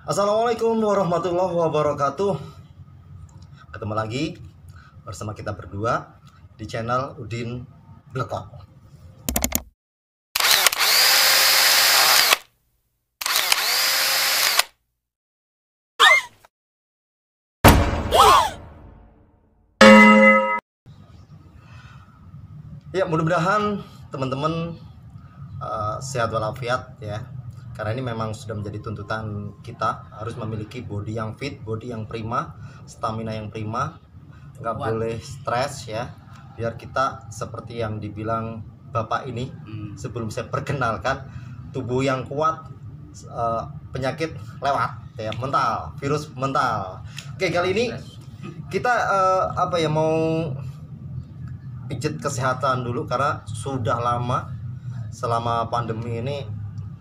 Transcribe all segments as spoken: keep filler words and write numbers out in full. Assalamualaikum warahmatullahi wabarakatuh. Ketemu lagi bersama kita berdua di channel Udin Blekok. Ya, mudah-mudahan teman-teman uh, sehat walafiat ya. Karena ini memang sudah menjadi tuntutan kita, harus memiliki body yang fit, body yang prima, stamina yang prima, nggak boleh stres ya. Biar kita seperti yang dibilang bapak ini, hmm. sebelum saya perkenalkan, tubuh yang kuat, uh, penyakit lewat ya, mental, virus mental. Oke, kali ini kita uh, apa ya mau pijat kesehatan dulu, karena sudah lama selama pandemi ini,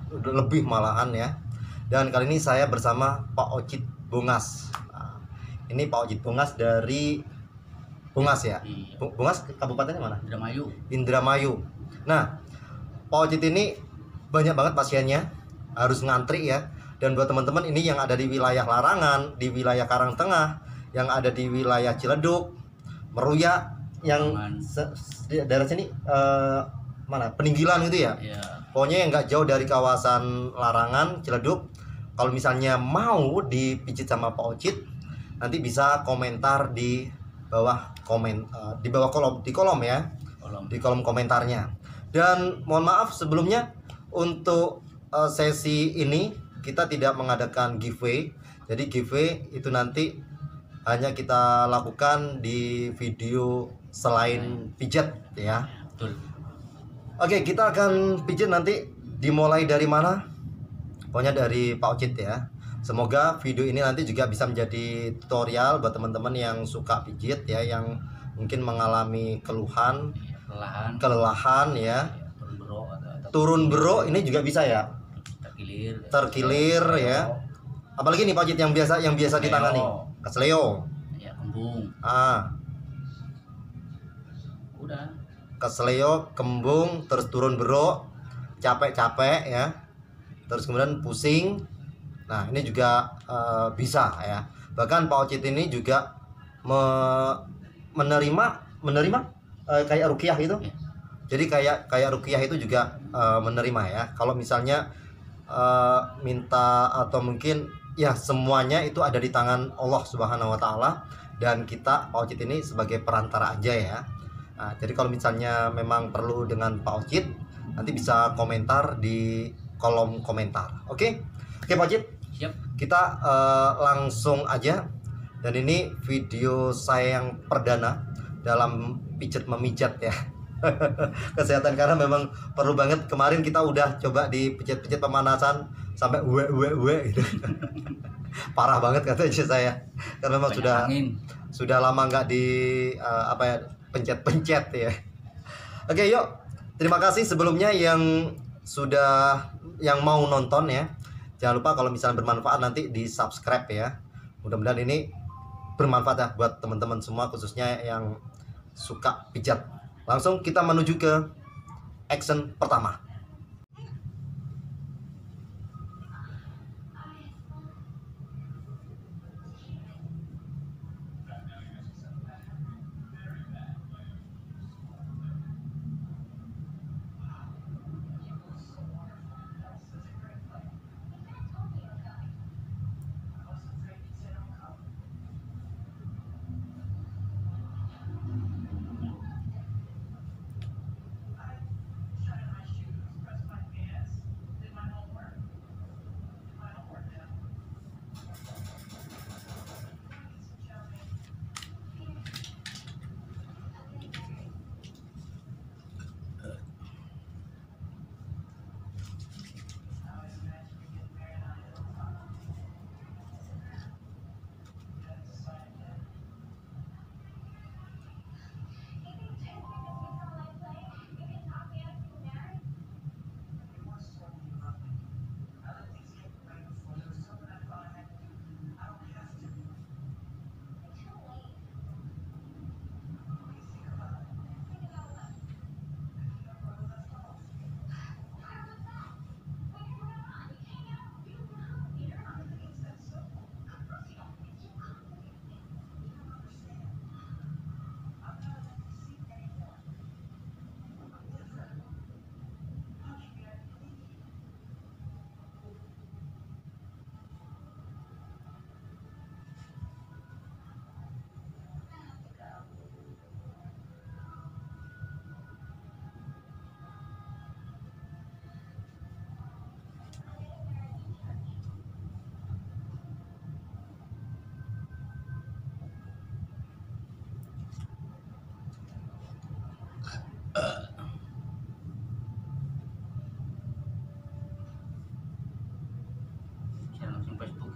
udah lebih malahan ya. Dan kali ini saya bersama Pak Ocit Bungas. Nah, ini Pak Ocit Bungas dari Bungas ya. Bungas kabupatennya mana? Indramayu. Indramayu. Nah, Pak Ocit ini banyak banget pasiennya, harus ngantri ya. Dan buat teman-teman ini yang ada di wilayah Larangan, di wilayah Karang Tengah, yang ada di wilayah Ciledug, Meruya, yang daerah sini uh, mana peninggilan gitu ya, ya. Pokoknya yang nggak jauh dari kawasan Larangan, Ciledug, kalau misalnya mau dipijit sama Pak Ocit, nanti bisa komentar di bawah komen uh, di bawah kolom di kolom ya kolom. di kolom komentarnya. Dan mohon maaf sebelumnya, untuk uh, sesi ini kita tidak mengadakan giveaway. Jadi giveaway itu nanti hanya kita lakukan di video selain pijat ya. Betul. Oke, kita akan pijat nanti dimulai dari mana? Pokoknya dari Pak Ocit ya. Semoga video ini nanti juga bisa menjadi tutorial buat teman-teman yang suka pijat ya, yang mungkin mengalami keluhan, kelelahan, kelelahan ya, turun bro, atau, atau turun bro ini juga bisa ya. Terkilir, terkilir ya. Apalagi nih Pak Ocit yang biasa yang biasa ditangani. Kesleo. Ya, kembung. Ah. Kesleo, kembung, terus turun berok, capek-capek ya, terus kemudian pusing. Nah, ini juga uh, bisa ya. Bahkan Pak Ocit ini juga me menerima menerima uh, kayak ruqyah gitu. Jadi kayak kayak ruqyah itu juga uh, menerima ya. Kalau misalnya uh, minta atau mungkin ya, semuanya itu ada di tangan Allah Subhanahu wa Ta'ala, dan kita Pak Ocit ini sebagai perantara aja ya. Nah, jadi kalau misalnya memang perlu dengan Pak Ocit, nanti bisa komentar di kolom komentar. Oke, oke Pak Ocit, yep. Kita uh, langsung aja. Dan ini video saya yang perdana dalam pijat memijat ya kesehatan, karena memang perlu banget. Kemarin kita udah coba di pijat-pijat pemanasan sampai uwe uwe uwe gitu. Parah banget kata aja saya, karena memang banyak sudah angin. Sudah lama nggak di uh, apa ya, pencet-pencet ya. Oke, yuk. Terima kasih sebelumnya yang sudah yang mau nonton ya. Jangan lupa kalau misalnya bermanfaat nanti di subscribe ya. Mudah-mudahan ini bermanfaat ya buat teman-teman semua, khususnya yang suka pijat. Langsung kita menuju ke action pertama.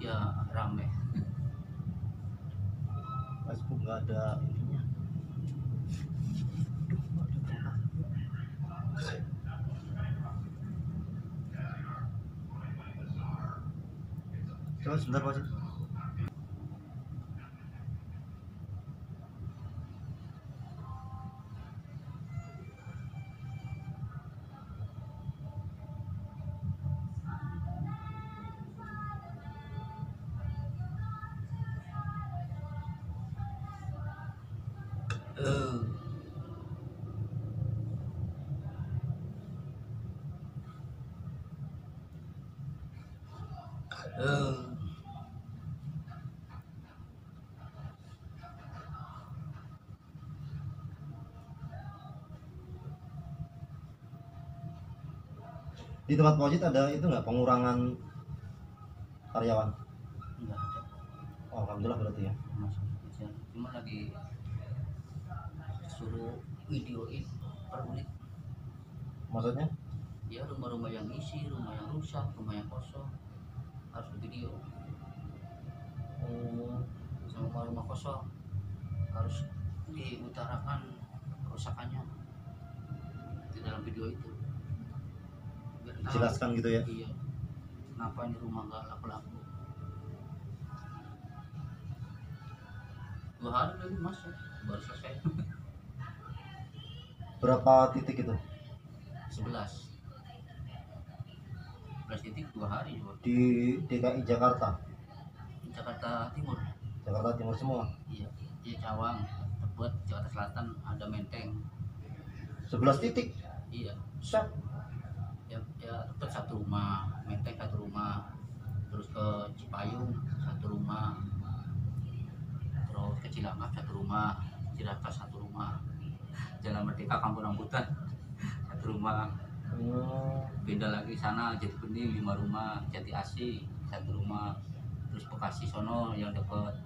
ya ramai. Mas Bu nggak ada ininya. Coba sebentar Pak Ocit. Di tempat Pak Ocit ada itu nggak pengurangan karyawan? Nggak ada. Oh, alhamdulillah berarti ya. Cuma lagi suruh videoin per unit. Maksudnya? Ya rumah-rumah yang isi, rumah yang rusak, rumah yang kosong harus video. Hmm. Sama rumah kosong harus diutarakan kerusakannya di dalam video itu. Jelaskan gitu ya. Iya. Kenapa di rumah nggak laku-laku? Dua hari lagi masuk, baru selesai. Berapa titik itu? Sebelas. Sebelas titik dua hari. Dua. Di D K I Jakarta. Jakarta Timur. Jakarta Timur semua. Iya. Di Cawang, Tebet, Jakarta Selatan, ada Menteng. Sebelas titik. Iya. Set. Ya, Tebet satu rumah, Menteng satu rumah, terus ke Cipayung satu rumah, terus ke Cilangkap satu rumah, Ciracas satu rumah, Jalan Merdeka Kampung Rambutan satu rumah, beda lagi sana Jati Bening lima rumah, Jati Asi satu rumah, terus Bekasi sono yang dekat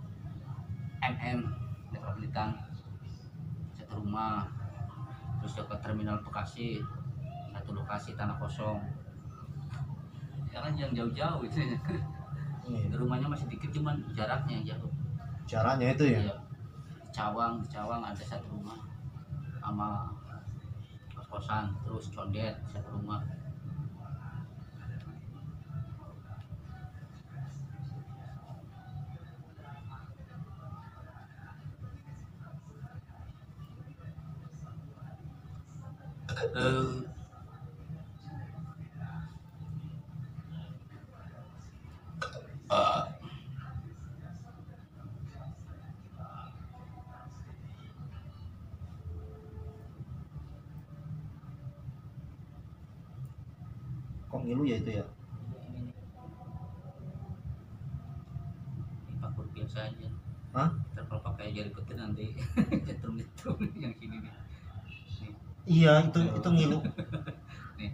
M M metropolitan satu rumah, terus dekat terminal Bekasi satu lokasi tanah kosong, ya kan yang jauh-jauh itu. Iya. Rumahnya masih dikit, cuman jaraknya yang jauh. Jaraknya itu ya? Iya. Cawang, Cawang ada satu rumah sama kos-kosan, terus Condet satu rumah. Uh, Ngilu ya itu ya. Ini pakur biasa aja. Hah? Terpel pakai jari petir nanti jatuh-jatuh yang sini nih. Nih. Iya itu itu ngilu. Nih.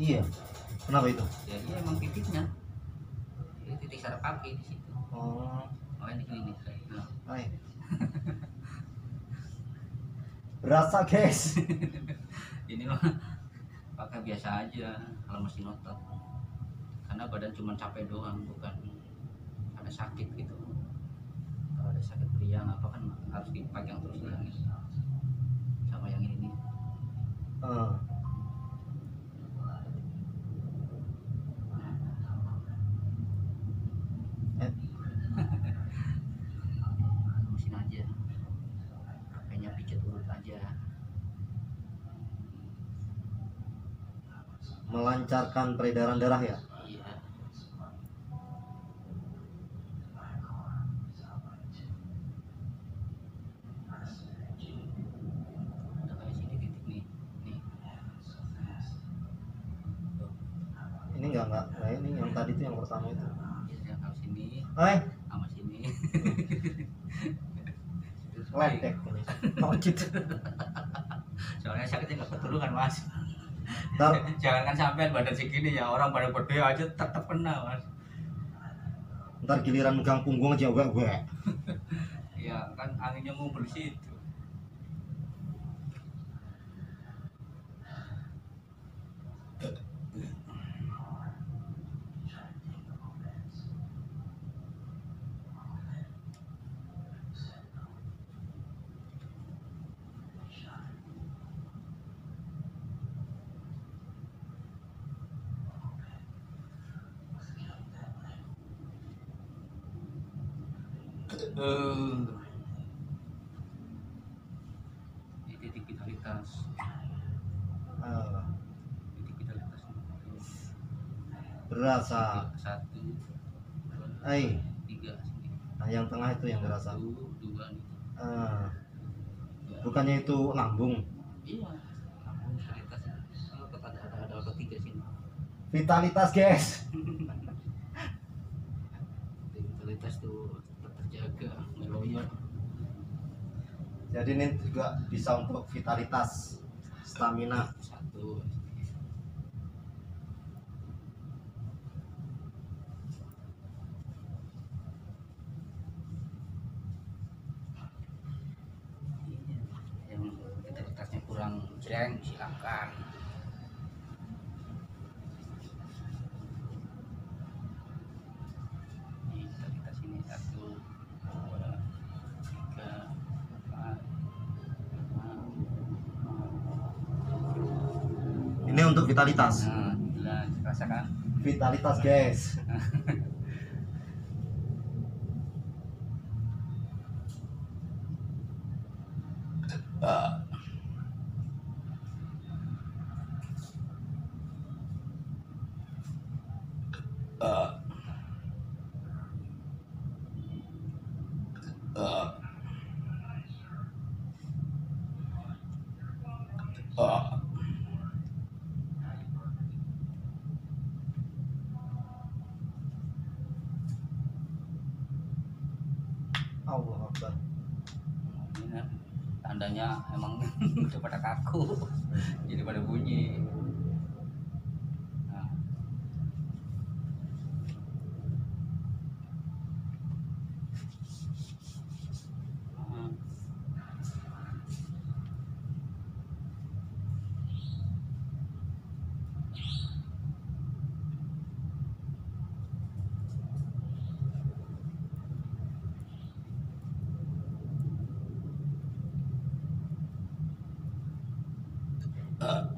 Iya. Kenapa itu? Ya dia emang titiknya. Itu titik saraf kaki di situ. Oh. Makanya di sini. Hai. Berasa guys. Ini mah pakai biasa aja kalau masih ngotot, karena badan cuma capek doang, bukan ada sakit gitu. Kalau ada sakit periang apa kan harus dipegang terus lagi sama yang ini. Uh. Mesin aja pakainya pijat urut aja. Melancarkan peredaran darah ya? Iya. Ini enggak enggak, nah, ini yang tadi itu yang pertama itu. Iya, sama sini. Eh, sama sini. Ledek ini. Tocit. Soalnya sakitnya enggak ketulungan, Mas. Jangankan sampai badan segini ya, orang pada gede aja tetap kena Mas. Ntar giliran megang punggung aja enggak gue. Ya kan anginnya ngumpul situ. eh, di titik vitalitas uh. titik vitalitas berasa satu dua, eh. tiga nah, yang tengah itu yang berasa uh. bukannya itu lambung? Iya, lambung vitalitas ada otot tiga sini vitalitas guys. Vitalitas tuh terjaga meruya. Jadi ini juga bisa untuk vitalitas, stamina satu. Yang vitalitasnya kurang jeng silakan. Ini untuk vitalitas. Nah, jelas rasakan vitalitas, guys. Tandanya emang udah pada kaku, jadi pada bunyi. Nah. Nah.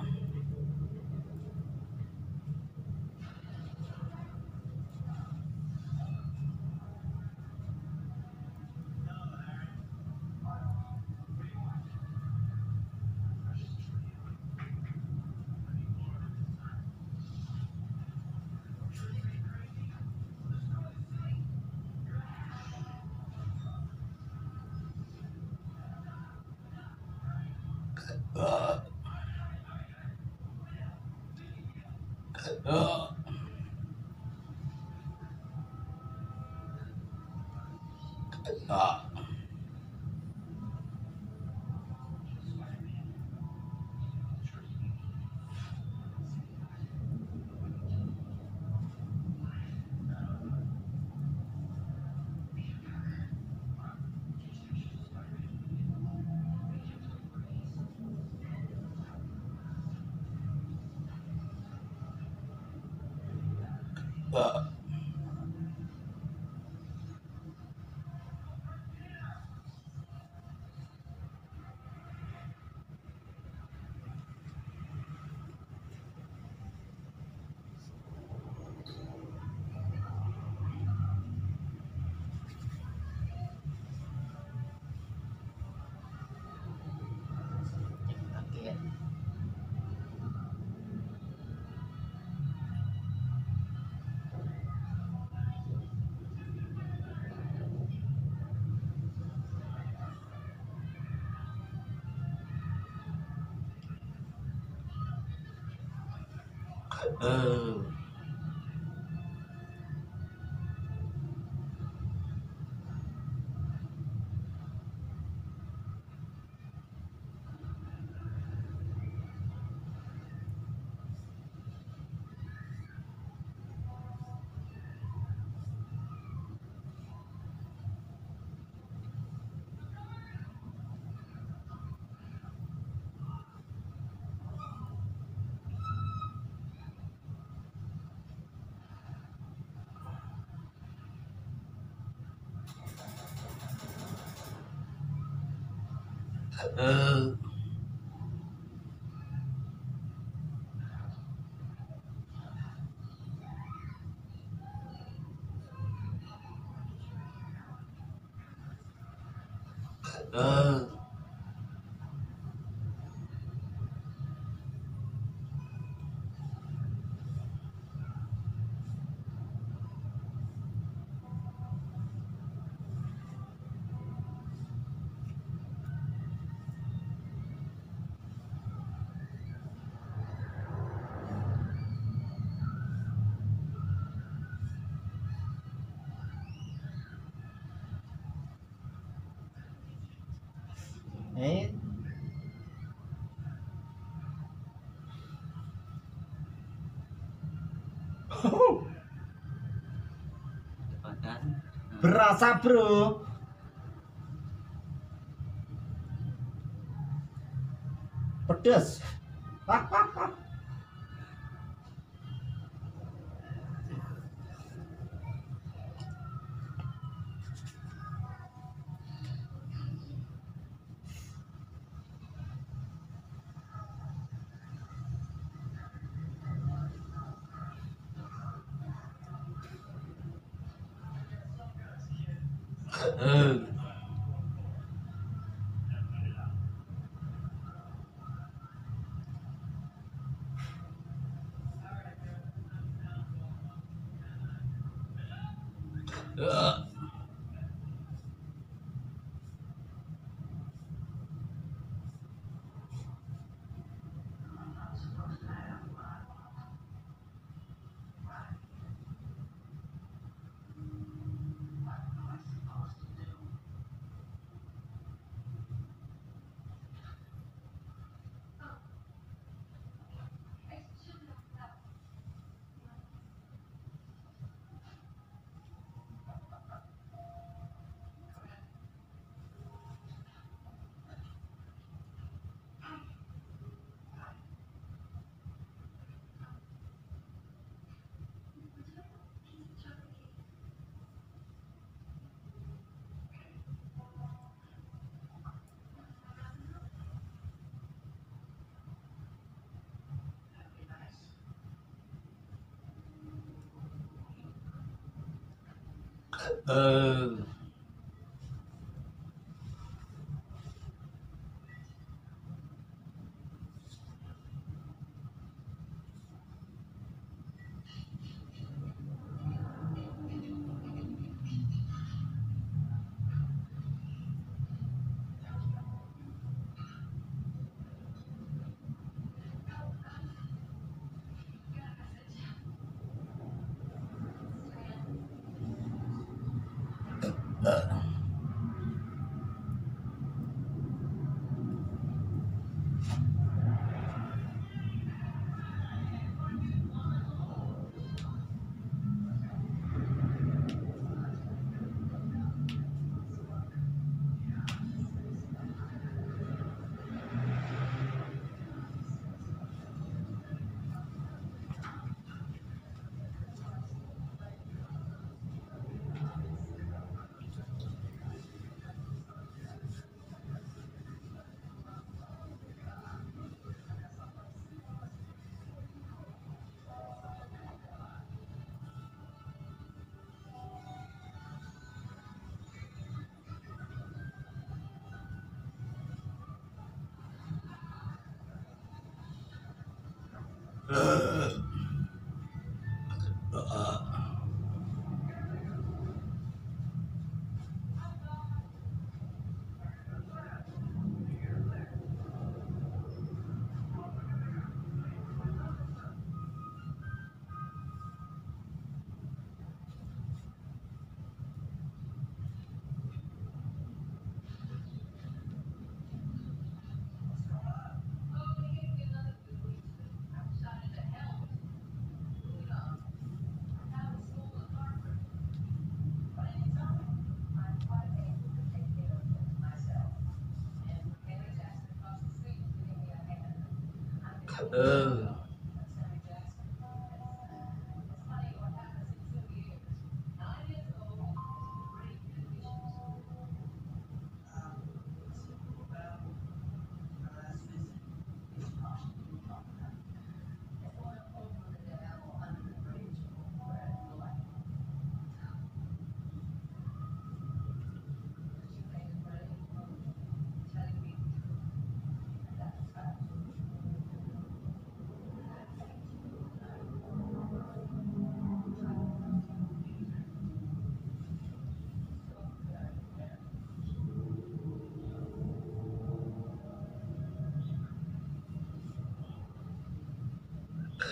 Oh. Oh. Uh. Uh. Uh. uh, Ayan. Oh. Cepatan. Berasa, bro. Pedas. Uh. Uh. Uh, Uh, uh, Uh.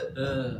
uh.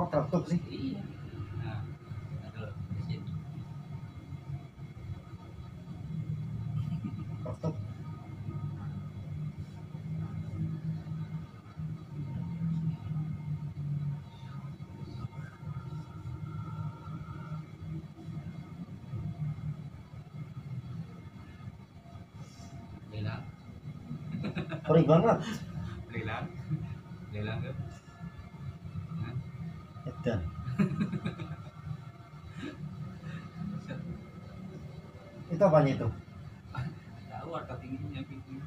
Kok tertutup sih? Iya. Nah, ada di situ. Tertutup. Hilang. Perih banget. Hilang. Hilang tuh. Dan itu apanya itu? Tahu warna tingginya pintu.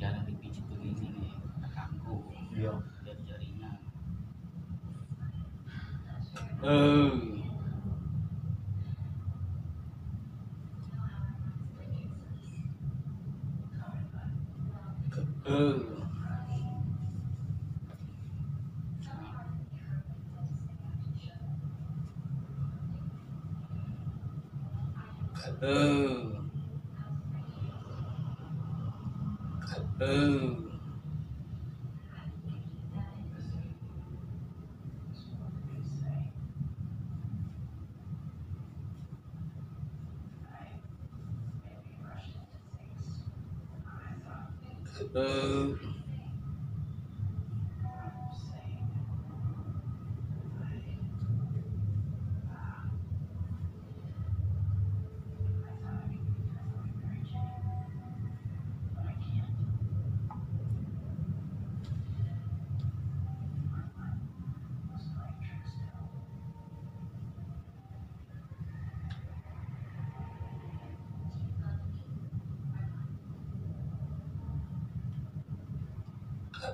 Jangan dipijit begini, kaku. Iya. Jari-jarinya. eh, eh, eh, eh. Uh,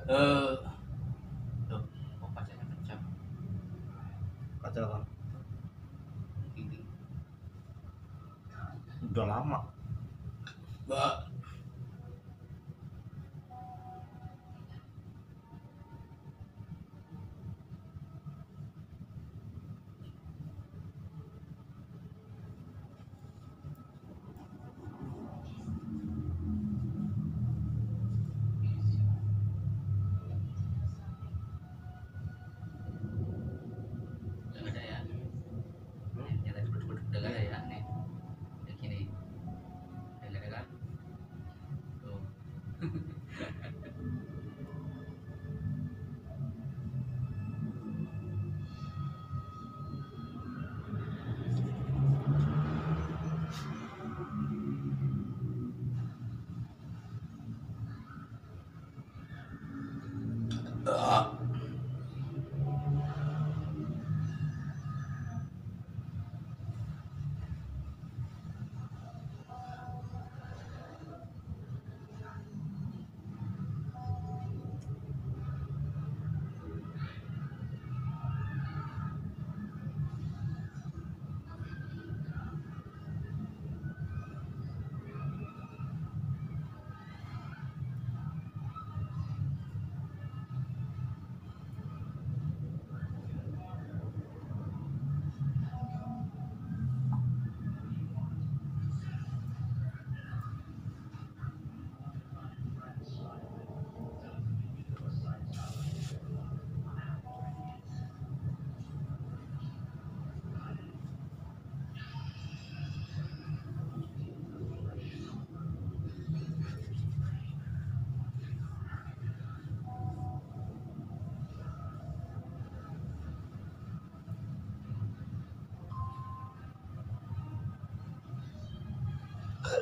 Uh, Tuh, kok kacanya kencang? Kaca apa? Ini udah lama. Mbak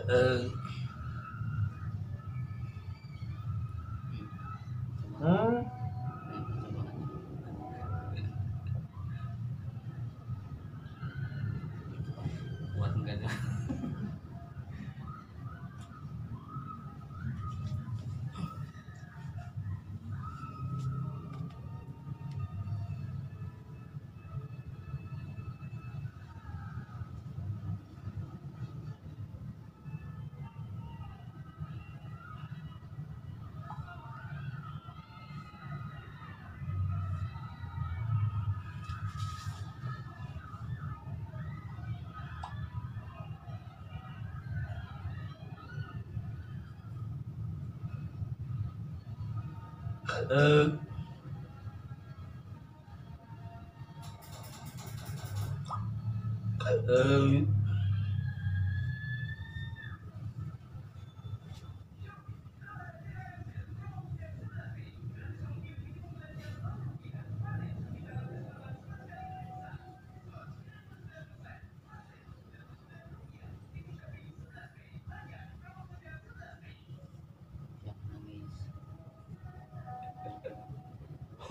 Uh, hmm. Buat enggak tuh? Uh, um,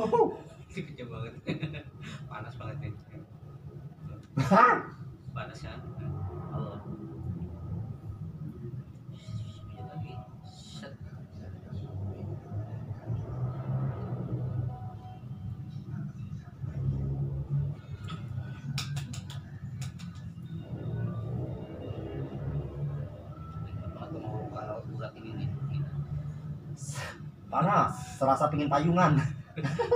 Oh, ini kejam banget. Panas banget nih. Panas kan? Allah. Sekejap lagi. Set. panas, serasa pingin payungan.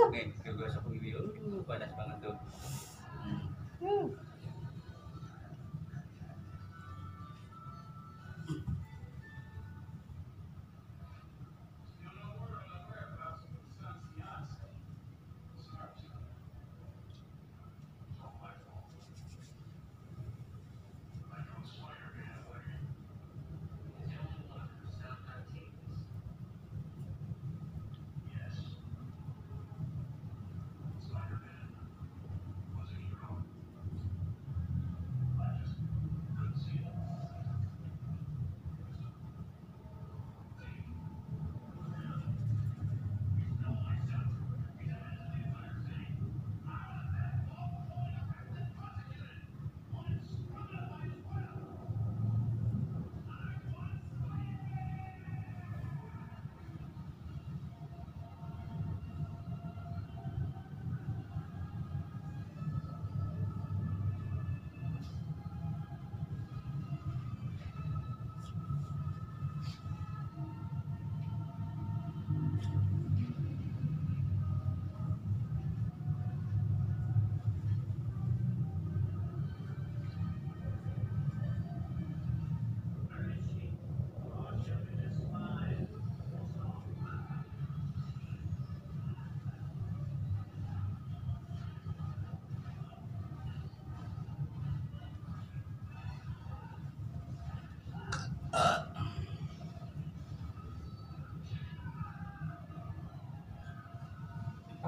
Oke, gosok gigi dulu, panas banget tuh.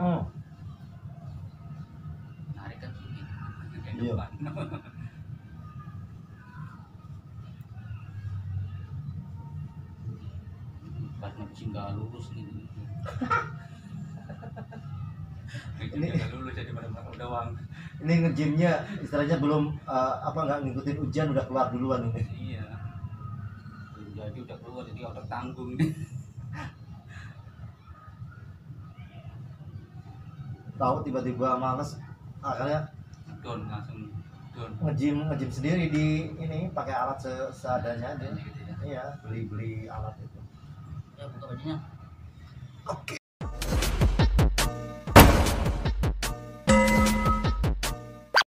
Oh. Tarik ke sini. Iya. Batnya pusing gak lurus ini. Ini gak lurus jadi mana-mana doang. Ini nge-gymnya istilahnya belum uh, apa nggak ngikutin hujan udah keluar duluan ini. Iya. Jadi udah keluar jadi otak tanggung nih. Tahu tiba-tiba males akhirnya down langsung down nge-gym nge-gym sendiri di ini pakai alat se seadanya aja gitu ya. Iya, beli-beli alat itu ya buka bajunya. Oke.